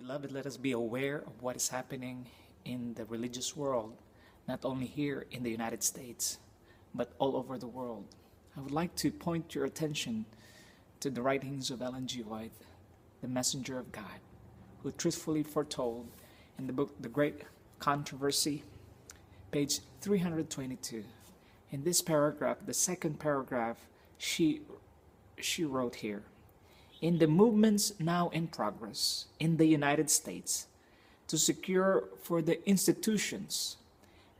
Beloved, let us be aware of what is happening in the religious world, not only here in the United States, but all over the world. I would like to point your attention to the writings of Ellen G. White, the messenger of God, who truthfully foretold in the book The Great Controversy, page 322. In this paragraph, the second paragraph, she wrote here, "In the movements now in progress in the United States to secure for the institutions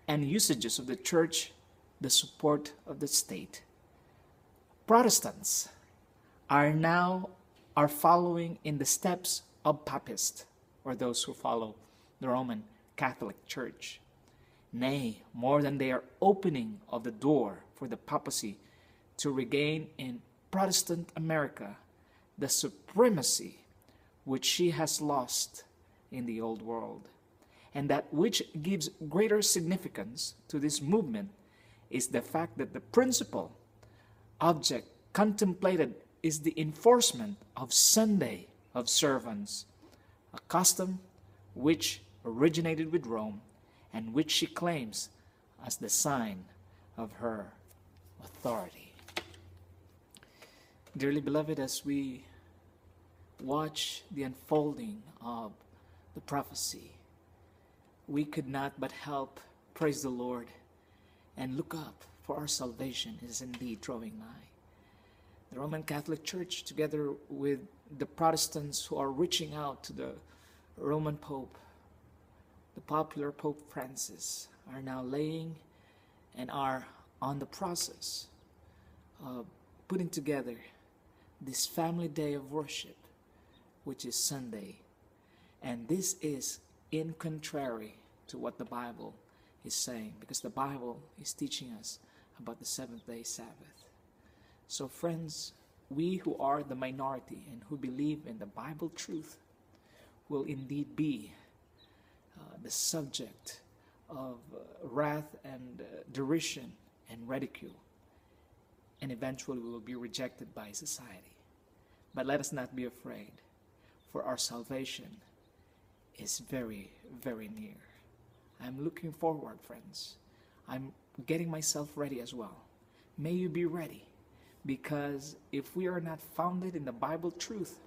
and usages of the church the support of the state, Protestants are following in the steps of Papists, or those who follow the Roman Catholic Church. Nay, more than they are opening of the door for the papacy to regain in Protestant America the supremacy which she has lost in the old world. And that which gives greater significance to this movement is the fact that the principal object contemplated is the enforcement of Sunday of servants, a custom which originated with Rome and which she claims as the sign of her authority." Dearly beloved, as we watch the unfolding of the prophecy, we could not but help praise the Lord and look up, for our salvation is indeed drawing nigh. The Roman Catholic Church, together with the Protestants who are reaching out to the Roman Pope, the popular Pope Francis, are now laying and are on the process of putting together this family day of worship, which is Sunday. And this is in contrary to what the Bible is saying, because the Bible is teaching us about the seventh-day Sabbath. So friends, we who are the minority and who believe in the Bible truth will indeed be the subject of wrath and derision and ridicule, and eventually we will be rejected by society. But let us not be afraid, for our salvation is very, very near. I'm looking forward, friends. I'm getting myself ready as well. May you be ready. Because if we are not founded in the Bible truth,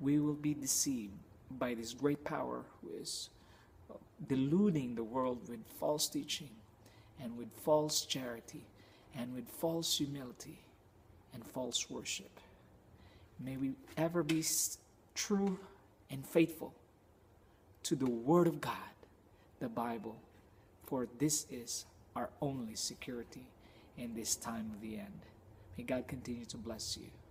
we will be deceived by this great power who is deluding the world with false teaching and with false charity and with false humility and false worship. May we ever be true and faithful to the Word of God, the Bible, for this is our only security in this time of the end. May God continue to bless you.